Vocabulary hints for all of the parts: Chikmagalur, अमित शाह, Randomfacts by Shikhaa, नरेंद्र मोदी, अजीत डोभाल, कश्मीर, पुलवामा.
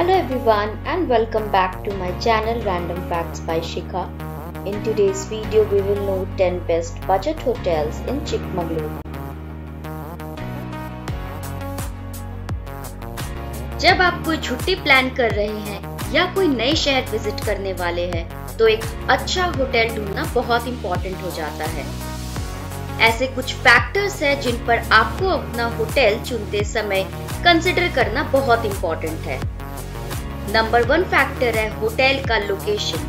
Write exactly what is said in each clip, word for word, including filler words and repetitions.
Hello everyone and welcome back to my channel Random Facts by Shikha. In today's video we will know ten best budget hotels in Chikmagalur. जब आप कोई छुट्टी plan कर रहे हैं या कोई नए शहर विजिट करने वाले हैं तो एक अच्छा होटल ढूंढना बहुत इम्पोर्टेंट हो जाता है। ऐसे कुछ फैक्टर्स हैं जिन पर आपको अपना होटल चुनते समय कंसिडर करना बहुत इम्पोर्टेंट है। नंबर वन फैक्टर है होटल का लोकेशन।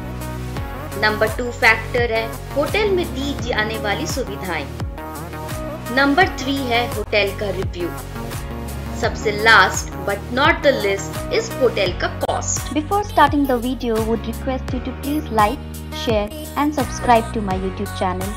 नंबर टू फैक्टर है होटल में दी जाने वाली सुविधाएं। नंबर थ्री है होटल का रिव्यू। सबसे last but not the list इस होटल का cost. Before starting the video would request you to please like share and subscribe to my YouTube channel.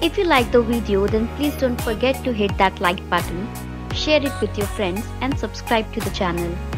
If you like the video, then please don't forget to hit that like button, share it with your friends and subscribe to the channel.